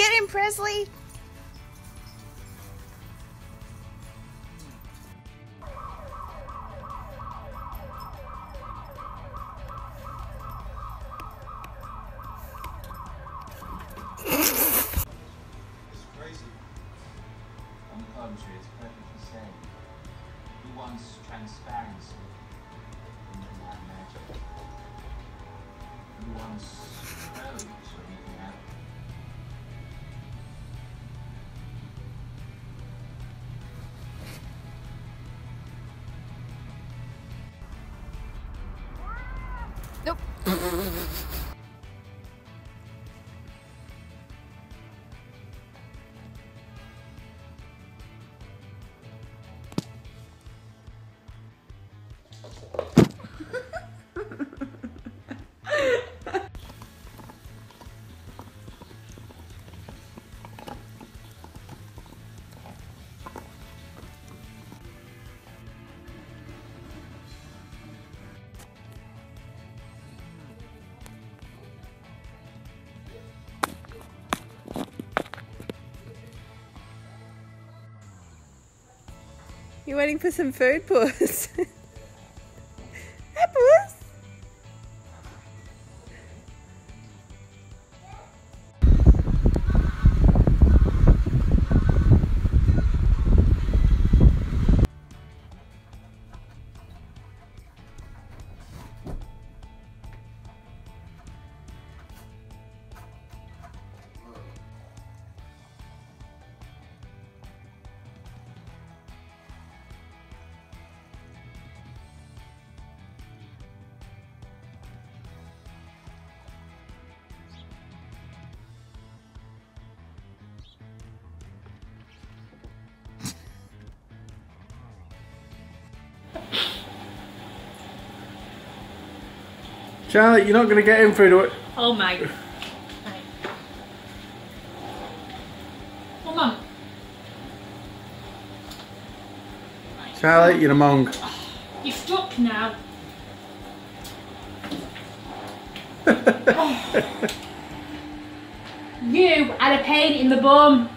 Get him, Presley! Nope. You waiting for some food, Puss? Hey, Puss! Charlie, you're not going to get him through to it. Oh, mate. Oh, Mum. Charlie, you're a mong. You're stuck now. Oh. You had a pain in the bum.